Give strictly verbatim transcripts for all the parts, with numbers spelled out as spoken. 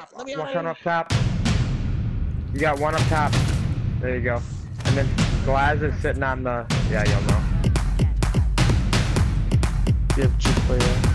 top. Let me Watch on up top. You got one up top. There you go. And then Glaz is sitting on the. Yeah, you'll know. You have two players.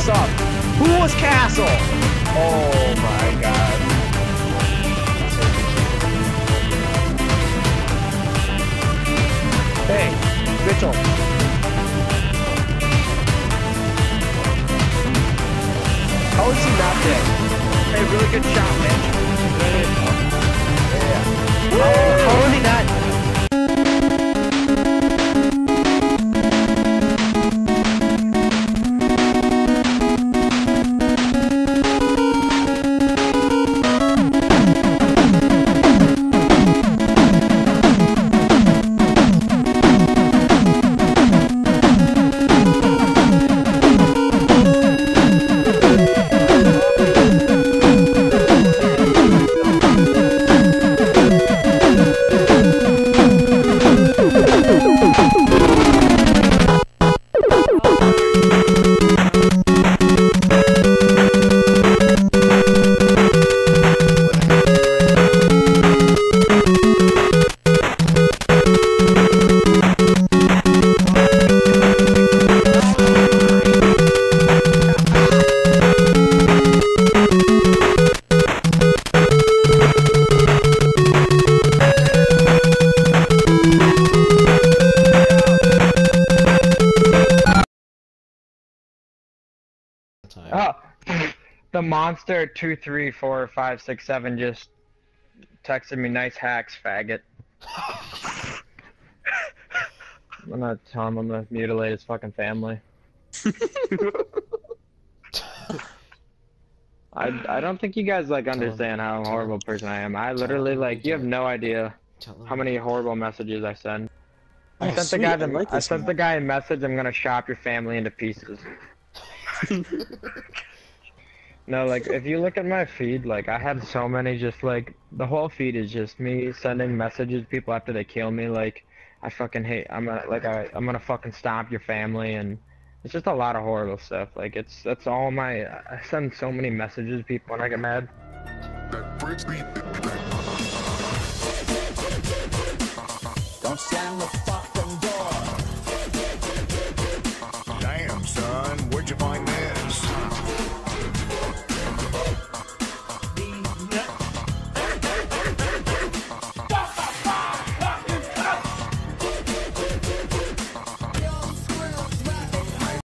Who was Castle? Oh my. Monster two three four five six seven just texted me, "Nice hacks, faggot." I'm gonna tell him I'm gonna mutilate his fucking family. I I don't think you guys like understand how horrible a person I am. I literally like you have no idea how many horrible messages I send. I oh, sent sweet. the guy the, I, like I sent the guy a message. I'm gonna chop your family into pieces. No, like if you look at my feed, like I had so many just like the whole feed is just me sending messages to people after they kill me. Like I fucking hate. I'm gonna like I I'm gonna fucking stomp your family, and it's just a lot of horrible stuff. Like it's that's all my I send so many messages to people when I get mad. Don't stand the fuck.